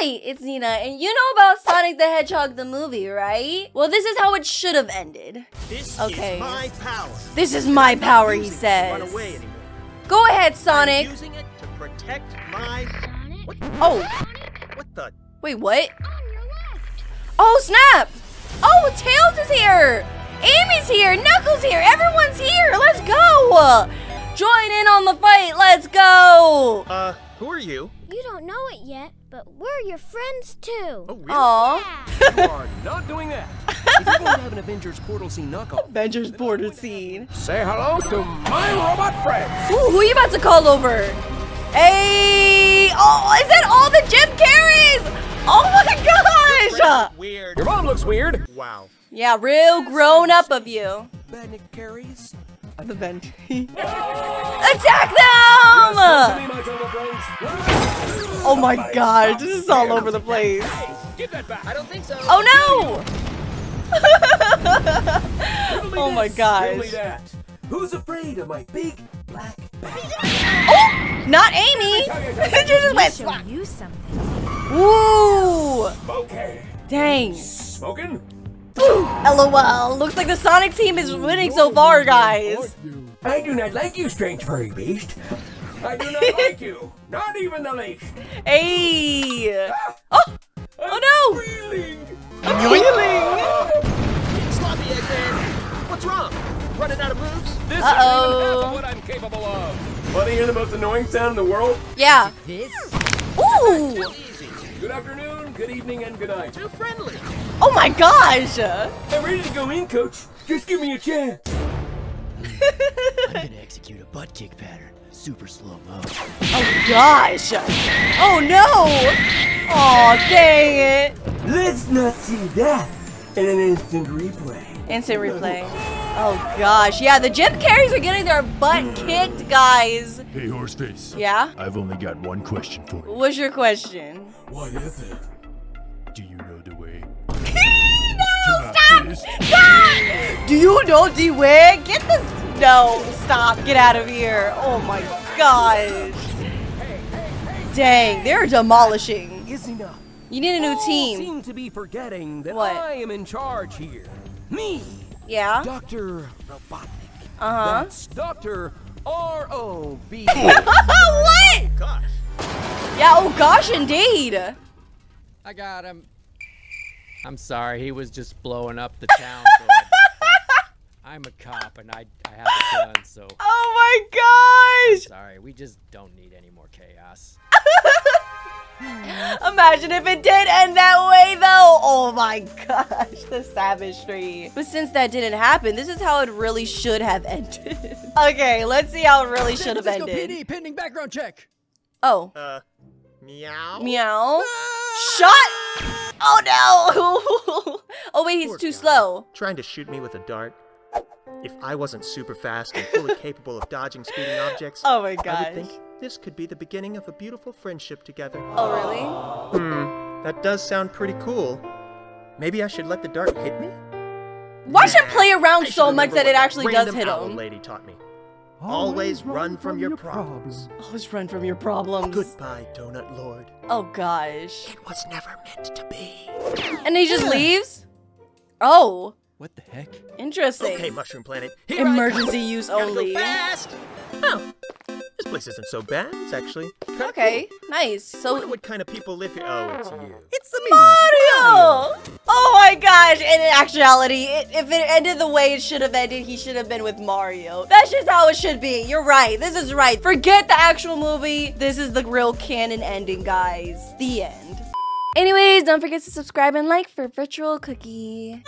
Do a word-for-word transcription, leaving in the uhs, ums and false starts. Hi, it's Nina, and you know about Sonic the Hedgehog the movie, right? Well, this is how it should have ended. This okay. is my power. This is my power, he says. Run away anymore. Go ahead, Sonic. I'm using it to protect my... What? Oh. What the? Wait, what? On your left. Oh, snap. Oh, Tails is here. Amy's here. Knuckles here. Everyone's here. Let's go. Join in on the fight. Let's go. Uh, who are you? You don't know it yet, but we're your friends too. Oh, really? Aww. Yeah. You are not doing that. If you're going to have an Avengers portal scene knockoff. Avengers portal scene. Say hello to my robot friends. Ooh, who are you about to call over? Hey! Oh, is that all the Jim Carreys? Oh my gosh! Weird. Your mom looks weird. Wow. Yeah, real grown up of you. Ben Carreys. The Ben. Attack them! Oh my god, this is all over the place. Give that back. I don't think so. Oh no! Oh my gosh. Who's afraid of my big black bag? Oh! Not Amy! She just went slap. Ooh! Okay. Dang. Smoking? LOL. Looks like the Sonic team is winning so far, guys. I do not like you, strange furry beast. I do not like you. Not even the least. Hey. Oh. Oh no. I'm reeling. I'm reeling. Sloppy again. What's wrong? Running out of moves? This Uh-oh. is even half of what I'm capable of. Want to hear the most annoying sound in the world? Yeah. This. Ooh. Good afternoon, good evening, and good night. Too friendly. Oh my gosh! I'm ready to go in, coach. Just give me a chance. I'm gonna execute a butt kick pattern. Super slow mo. Oh gosh! Oh no! Oh dang it! Let's not see that in an instant replay. Instant replay. Oh gosh! Yeah, the Jim Carreys are getting their butt kicked, guys. Hey, Horseface. Yeah? I've only got one question for you. What's your question? What is it? Do you know the way? No! Stop! Stop! Do you know the way? Get this! No! Stop! Get out of here! Oh my gosh! Dang! They're demolishing. Is enough. You need a new team. Seem to be forgetting that what? I am in charge here. Me. Yeah. Doctor Robotnik. Uh huh. That's Doctor R O B. What? Gosh. Yeah, oh gosh indeed! I got him. I'm sorry, he was just blowing up the town. So I'm a cop and I, I have a gun, so... Oh my gosh! I'm sorry, we just don't need any more chaos. Imagine if it did end that way though! Oh my gosh, the savagery. But since that didn't happen, this is how it really should have ended. Okay, let's see how it really should have ended. P D, pending background check! Oh. Uh, meow? Meow? Shot! Oh no! Oh wait, he's Poor too guy. slow. Trying to shoot me with a dart. If I wasn't super fast and fully capable of dodging speeding objects, oh my gosh. I would think this could be the beginning of a beautiful friendship together. Oh really? Hmm, that does sound pretty cool. Maybe I should let the dart hit me? Why should I play around I so much that it actually does hit him? Owl lady taught me. Always, Always run, run from, from your, your problems. problems. Always run from your problems. Goodbye, Donut Lord. Oh gosh. It was never meant to be. And he just leaves? Oh. What the heck? Interesting. Okay, Mushroom Planet. Here Emergency use only. Go fast. Oh. This place isn't so bad. It's actually kind of okay. Cool. Nice. So what, what kind of people live here? Oh, it's you. It's the Mario. Mario. Oh my gosh! And in actuality, it, if it ended the way it should have ended, he should have been with Mario. That's just how it should be. You're right. This is right. Forget the actual movie. This is the real canon ending, guys. The end. Anyways, don't forget to subscribe and like for Virtual Cookie.